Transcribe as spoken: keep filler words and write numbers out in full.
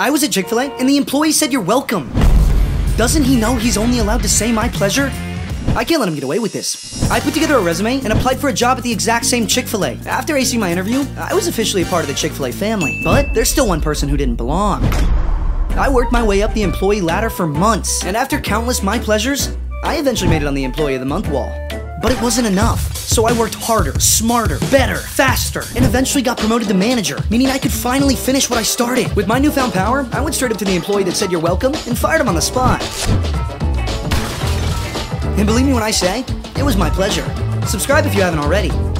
I was at Chick-fil-A and the employee said you're welcome. Doesn't he know he's only allowed to say my pleasure? I can't let him get away with this. I put together a resume and applied for a job at the exact same Chick-fil-A. After acing my interview, I was officially a part of the Chick-fil-A family. But there's still one person who didn't belong. I worked my way up the employee ladder for months, and after countless my pleasures, I eventually made it on the Employee of the Month wall. But it wasn't enough, so I worked harder, smarter, better, faster, and eventually got promoted to manager, meaning I could finally finish what I started. With my newfound power, I went straight up to the employee that said you're welcome and fired him on the spot. And believe me when I say, it was my pleasure. Subscribe if you haven't already.